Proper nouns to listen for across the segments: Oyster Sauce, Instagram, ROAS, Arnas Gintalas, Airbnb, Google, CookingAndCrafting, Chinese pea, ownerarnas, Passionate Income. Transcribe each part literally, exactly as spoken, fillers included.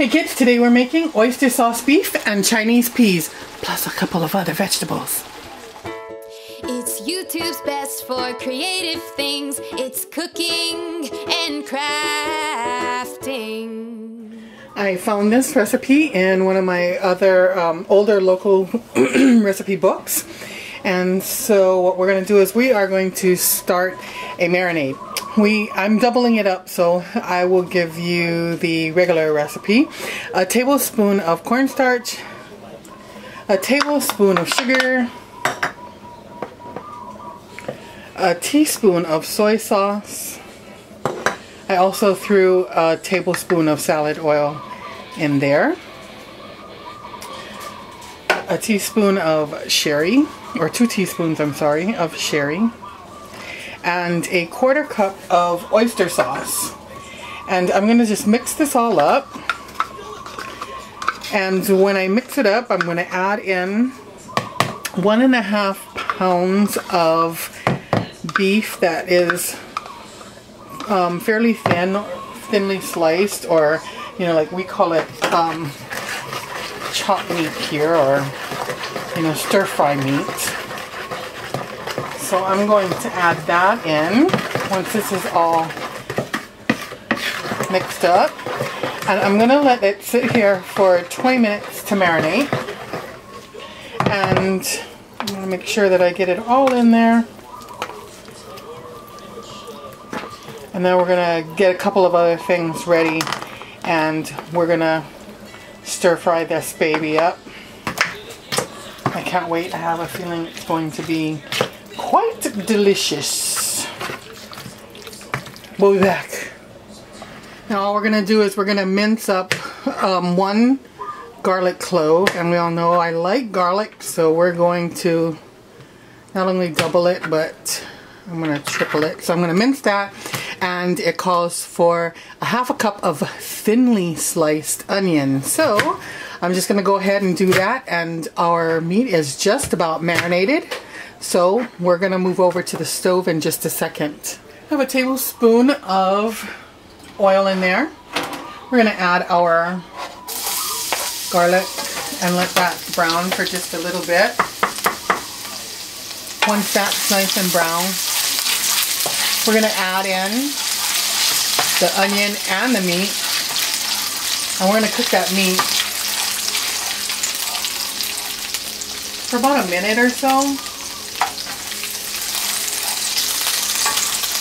Hey kids, today we're making oyster sauce beef and Chinese peas, plus a couple of other vegetables. It's YouTube's best for creative things. It's cooking and crafting. I found this recipe in one of my other um, older local recipe books. And so what we're going to do is we are going to start a marinade. We, I'm doubling it up, so I will give you the regular recipe. A tablespoon of cornstarch, a tablespoon of sugar, a teaspoon of soy sauce. I also threw a tablespoon of salad oil in there. A teaspoon of sherry, or two teaspoons, I'm sorry, of sherry, and a quarter cup of oyster sauce. And I'm gonna just mix this all up. And when I mix it up, I'm gonna add in one and a half pounds of beef that is um, fairly thin, thinly sliced, or you know, like we call it um, chopped meat here, or you know, stir fry meat. So I'm going to add that in once this is all mixed up, and I'm gonna let it sit here for twenty minutes to marinate. And I'm gonna make sure that I get it all in there. And then we're gonna get a couple of other things ready, and we're gonna stir fry this baby up. I can't wait. I have a feeling it's going to be quite delicious. We'll be back. Now all we're going to do is we're going to mince up um, one garlic clove, and we all know I like garlic, so we're going to not only double it, but I'm going to triple it. So I'm going to mince that, and it calls for a half a cup of thinly sliced onion. So I'm just gonna go ahead and do that, and our meat is just about marinated. So we're gonna move over to the stove in just a second. I have a tablespoon of oil in there. We're gonna add our garlic and let that brown for just a little bit. Once that's nice and brown, we're going to add in the onion and the meat, and we're going to cook that meat for about a minute or so,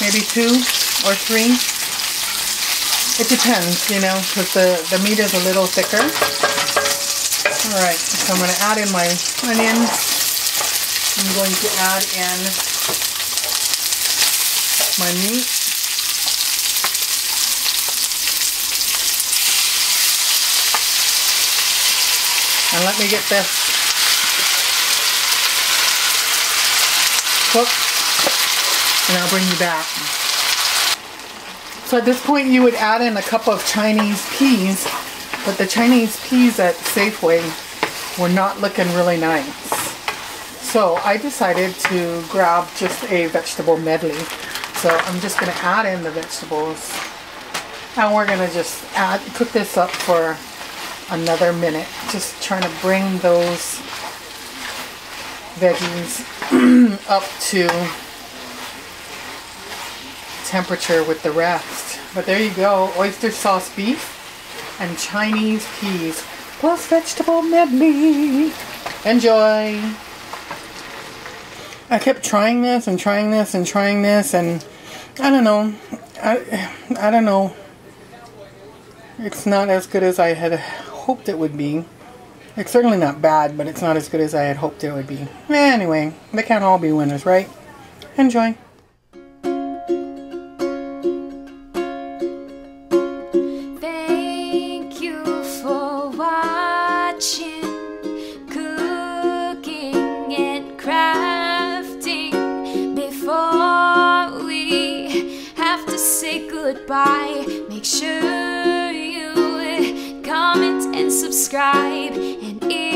maybe two or three. It depends, you know, because the, the meat is a little thicker. Alright, so I'm going to add in my onion. I'm going to add in my meat. And let me get this cooked, and I'll bring you back. So at this point you would add in a cup of Chinese peas, but the Chinese peas at Safeway were not looking really nice. So I decided to grab just a vegetable medley. So I'm just going to add in the vegetables, and we're going to just add, cook this up for another minute. Just trying to bring those veggies up to temperature with the rest. But there you go, oyster sauce beef and Chinese peas plus vegetable medley. Enjoy! I kept trying this and trying this and trying this, and I don't know, I, I don't know, it's not as good as I had hoped it would be. It's certainly not bad, but it's not as good as I had hoped it would be. Anyway, they can't all be winners, right? Enjoy. Thank you for watching Cooking and Crafting. Goodbye. Make sure you comment and subscribe, and if